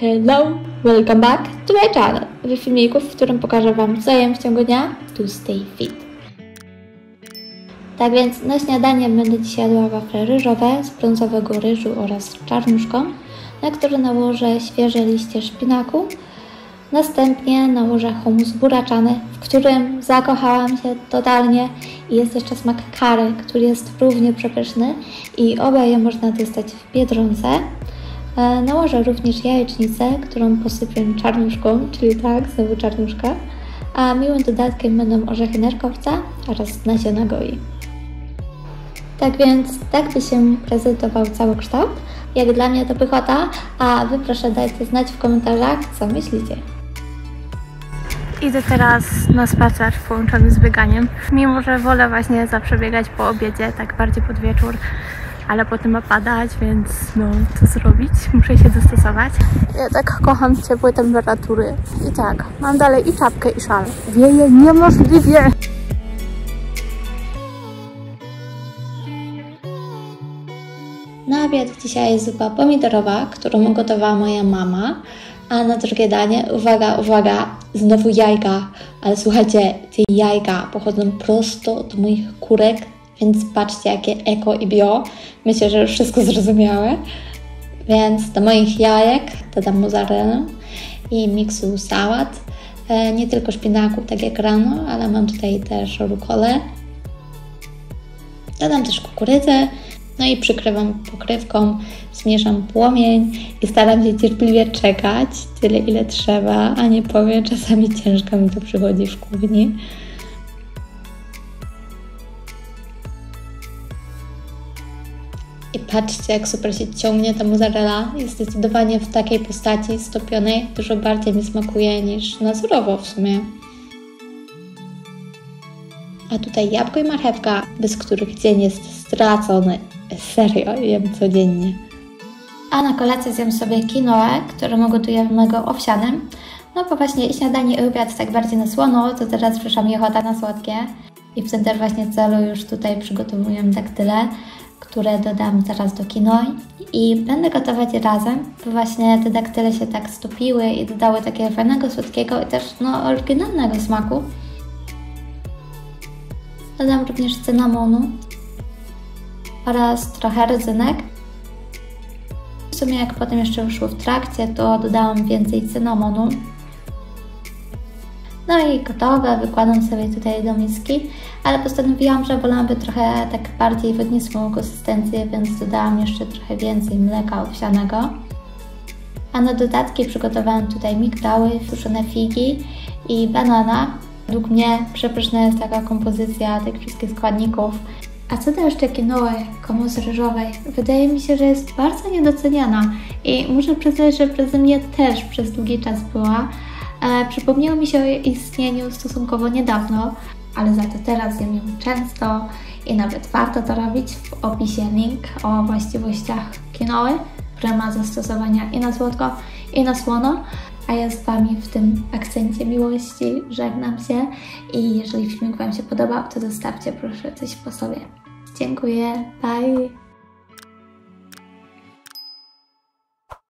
Hello! Welcome back to my channel! W filmiku, w którym pokażę Wam, co jem w ciągu dnia, to stay fit. Tak więc na śniadanie będę dzisiaj jadła wafle ryżowe z brązowego ryżu oraz czarnuszką, na które nałożę świeże liście szpinaku. Następnie nałożę hummus buraczany, w którym zakochałam się totalnie, i jest jeszcze smak curry, który jest równie przepyszny i oboje można dostać w Biedronce. Nałożę również jajecznicę, którą posypię czarnuszką, czyli tak, znowu czarnuszka, a miłym dodatkiem będą orzechy nerkowca oraz nasiona goi. Tak więc tak by się prezentował cały kształt. Jak dla mnie to pychota, a Wy proszę dajcie znać w komentarzach, co myślicie. Idę teraz na spacer połączony z bieganiem, mimo że wolę właśnie zawsze biegać po obiedzie, tak bardziej pod wieczór, ale potem ma padać, więc no co zrobić, muszę się dostosować. Ja tak kocham ciepłe temperatury i tak, mam dalej i czapkę i szal. Wieje niemożliwie! Na obiad dzisiaj jest zupa pomidorowa, którą gotowała moja mama, a na drugie danie, uwaga, uwaga, znowu jajka, ale słuchajcie, te jajka pochodzą prosto od moich kurek, więc patrzcie jakie eko i bio, myślę, że już wszystko zrozumiałe. Więc do moich jajek dodam mozzarellę i miksu sałat, nie tylko szpinaku, tak jak rano, ale mam tutaj też rukolę. Dodam też kukurydzę. No i przykrywam pokrywką, zmieszam płomień i staram się cierpliwie czekać tyle ile trzeba, a nie powiem, czasami ciężko mi to przychodzi w kuchni. I patrzcie jak super się ciągnie ta mozzarella, jest zdecydowanie w takiej postaci stopionej dużo bardziej mi smakuje niż na surowo w sumie. A tutaj jabłko i marchewka, bez których dzień jest stracony. Serio, jem codziennie. A na kolację zjem sobie quinoę, którą gotuję owsianym. No bo właśnie śniadanie i obiad tak bardziej na słono, to teraz przyszła mi ochota na słodkie. I w tym też właśnie celu już tutaj przygotowuję daktyle, które dodam zaraz do quinoi. I będę gotować je razem, bo właśnie te daktyle się tak stopiły i dodały takiego fajnego, słodkiego i też no oryginalnego smaku. Dodam również cynamonu oraz trochę rodzynek. W sumie jak potem jeszcze wyszło w trakcie, to dodałam więcej cynamonu. No i gotowe, wykładam sobie tutaj do miski, ale postanowiłam, że wolałabym trochę tak bardziej wodnistą konsystencję, więc dodałam jeszcze trochę więcej mleka owsianego. A na dodatki przygotowałam tutaj migdały, suszone figi i banana. Według mnie przepyszna jest taka kompozycja tych wszystkich składników. A co do jeszcze quinoa, hummus ryżowej, wydaje mi się, że jest bardzo niedoceniana i muszę przyznać, że przeze mnie też przez długi czas była. Przypomniało mi się o jej istnieniu stosunkowo niedawno, ale za to teraz jem ją często i nawet warto to robić. W opisie link o właściwościach quinoa, która ma zastosowania i na słodko, i na słono. A ja z Wami w tym akcencie miłości żegnam się i jeżeli filmik Wam się podobał, to zostawcie proszę coś po sobie. Dziękuję, bye!